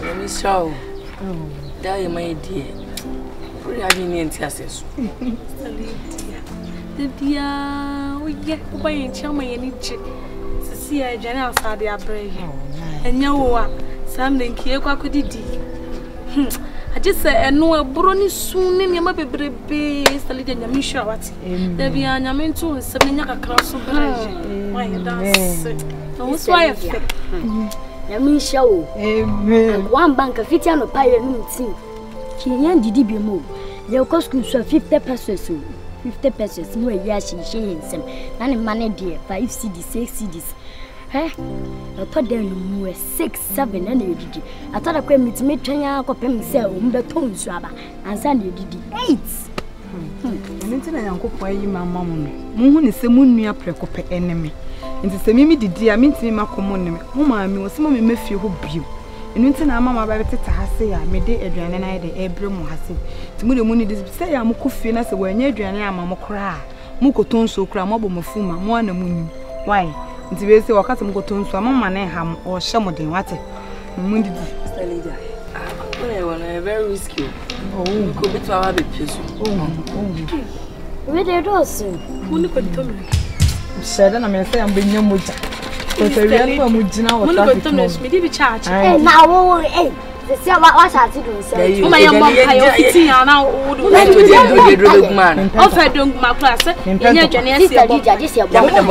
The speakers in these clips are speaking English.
dear, let me show. That is my dear. Pretty convenient access. The dear, we get to buy in Chama Yenichi. See, I generally saw the upgrade. And you are something Kiyoka could do. I just say, I know a brony soon, and you might be brave, the little Yamisha. What's there be an amount to something like a cross of bread? Why you dance? What's why I fit? Yamisha, amen. One bank of it and a pile and tea. Kilian did be moved. Your cost could serve 50 pesos. 50 pesos, no, yes, she shames them. None of money, dear, 5 CDs, 6 CDs. Eh? I thought there were 6, 7, and you did. I thought I could meet me, train out of himself, the tones rubber, and send you did 8. I'm not an uncle for you, my mum. Moon is a moon near precope enemy. And the same immediate dear means me, my common. Oh, my, me was some of me, if you hope you. And when I am about it, I say I made the Adrian and I the Abram Hassan. To me, the moon is say I'm coffin as a way near Adrian and I'm a cry. Mokoton so cram up on Fuma, more than a moon. Why? It's very so. I can't go to Ham or Shamodin. What? Mundi, Mr. Leader. I'm very risky. Oh, could be to our pieces. Oh, where they do soon. Who could tell me? Said, I may say I'm being your mutter. But I really am with Gina or Thomas. We did be charged. And now, eh? The same what I did say. Oh, my mom, I now old man. Offer don't my class, and your genius, this your amen.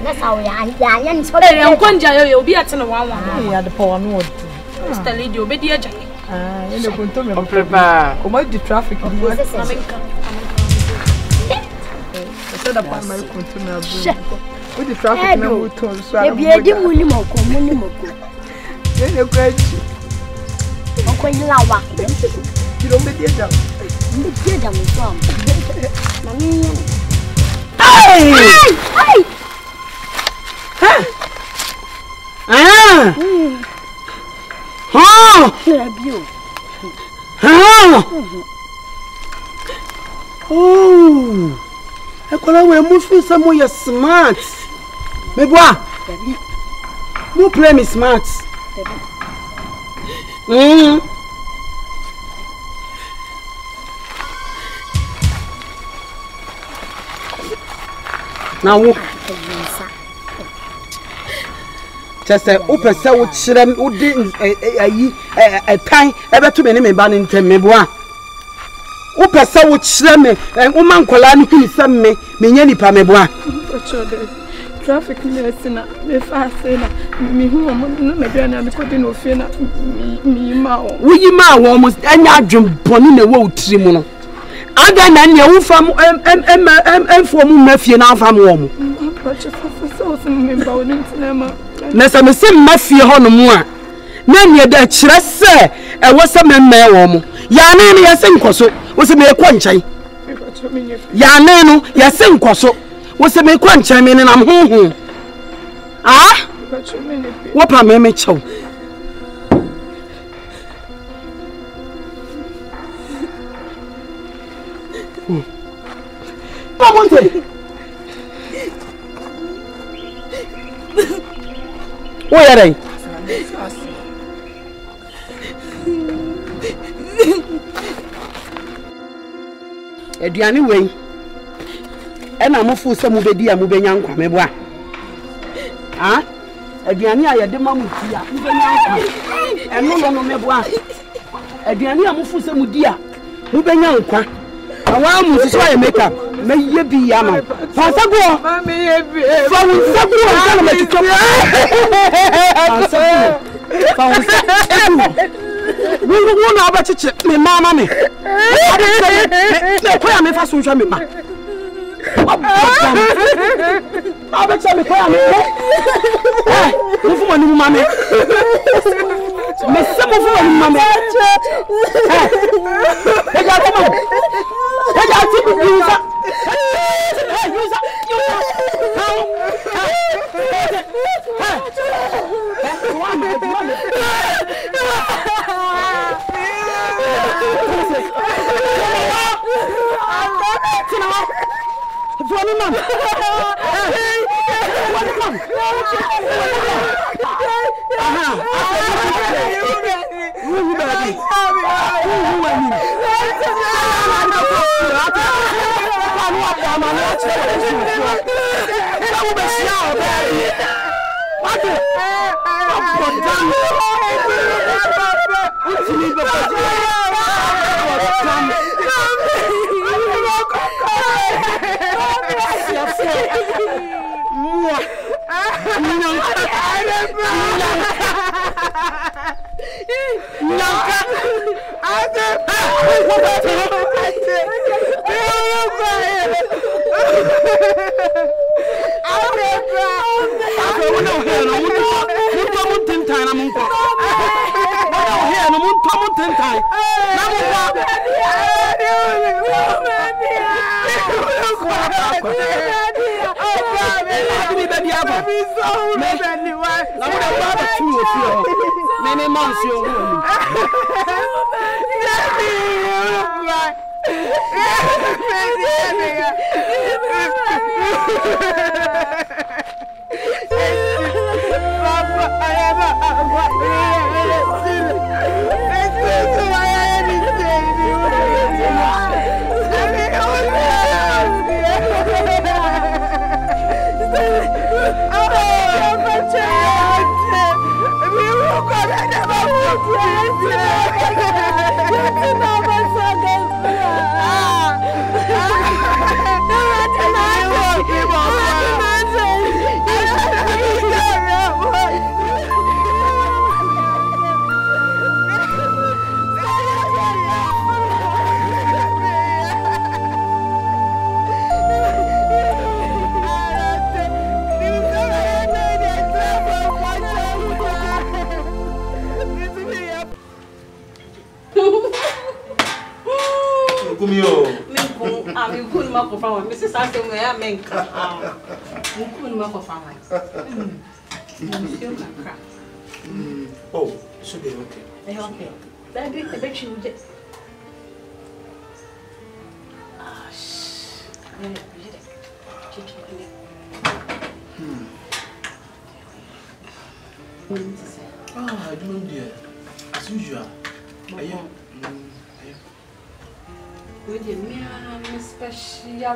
That's how we are. You'll be at one. The poor mood. Mr. Lady, you'll be dear Jenny. And the contour of prepare. What the traffic is. I with the traffic now, we turn so I don't mais bois, vous prenez mes smart. Now, vous just a open soul, shrimp, who didn't a time ever too many men ban in Temebois. Open soul, shrimp, and woman colony, some me, Mignani Pamebois. Traffic nursing up, if I say, me who am not again, and couldn't offend me, Mao. Will you, Mao, almost any adjunct pony in the world, Simon? I don't know from M. for Murphy and Alpha Mom. Nessa, I'm the same Murphy Honomoa. None your dead, should I say, and what's a man, Mao? Yanani, I think, was a mere quanchy. Yanano, yes, think, was so. What's the make one chime in and I'm home? Ah? What am I make show? Come on, say. Where are they? Adrian, anyway. And I'm a fool, some of the dear moving young Meboa. Ah, Adriania, the mamma, and no one Meboa. Adriania, Mufu, some dear, moving young. I want to try and make up. May you be Yama. Passago, may be a we won't know about it, my mamma. I I bet you I One man.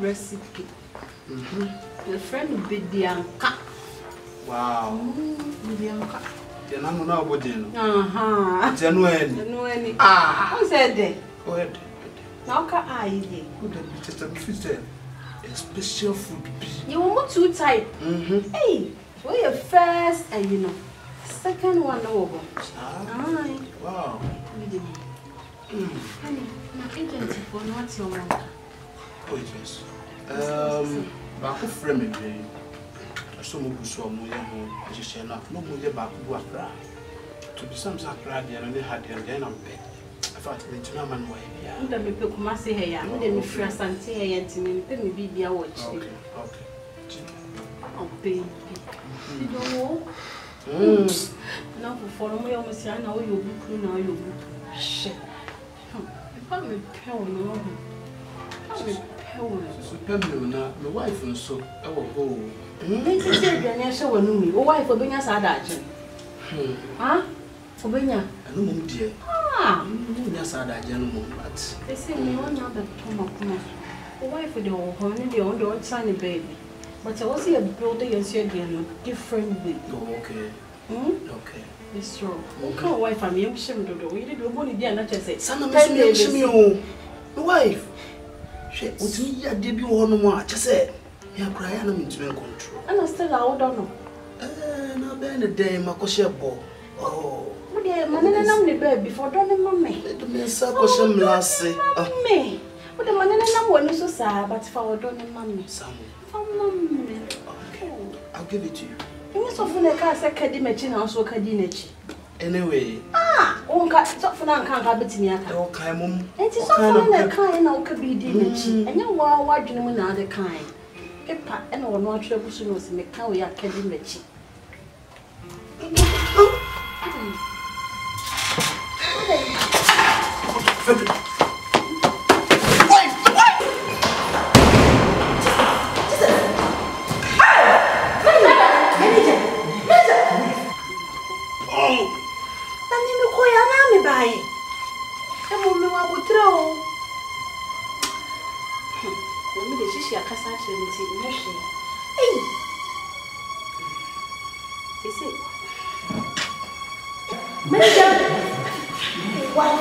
Recipe. The friend Bidianka. Wow. Bidianka. Then I'm not going to do. Then when? Ah. Who said that? Go ahead. Now can I eat? Good. Just a special food. You want two type. Hey, what your first and you know, second one over. Aye. Wow. Honey, my agent for not your money. Baku frame me. So much so much I just say no. No much baku akra. To be some akra there and they had there then I'm pay. I thought me to man why here. Muda me pe kuma se here. Muda me free asante here ntimi pe me bibia watch. Okay. Oh baby. You don't know. Now for me you must say now you book now you book. Shit. How me pay no. How me my wife and so I will go. Your wife will bring us huh? For dear. Ah, but they say me one other wife with the old tiny baby. But I was a brother and said different way. Okay. Okay. It's true. Okay, wife, I'm young. We did one idea, not just say, son of a wife. What me a debut on one, just said, you're crying into control. And I still out know. No, then the day, Macoshabo. Oh, dear, my name bed before Don Mummy. It means I was some last me. But the man and I were so sad, but for Don Mummy. Some Mummy. Okay, I'll give it to you. You must often a car, Cadimachin, also Cadinich. Anyway, Uncle, so for now, can't have it in your kind. It is not that kind of could be dingy, and you are watching another kind. Pepper and all not trouble soon was in the cow, we are kidding. Let me the shishi a casa to the nursery. Hey! They say, Major, what?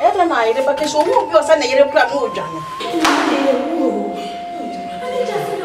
Ela I de baka so wo bi o sa na yere kura mo odwan. Messi, I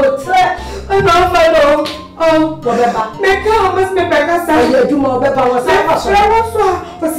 will tell. I don't know. Oh, Bobeba. Meka, must be Becca, say, you more Beba was I was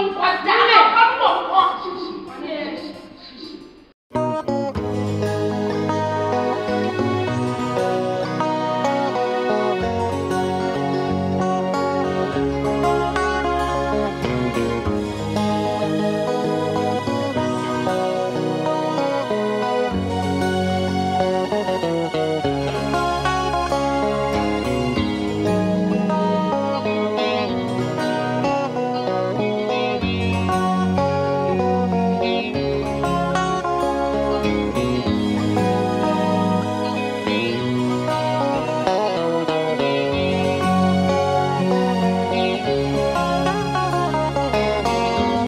and I'm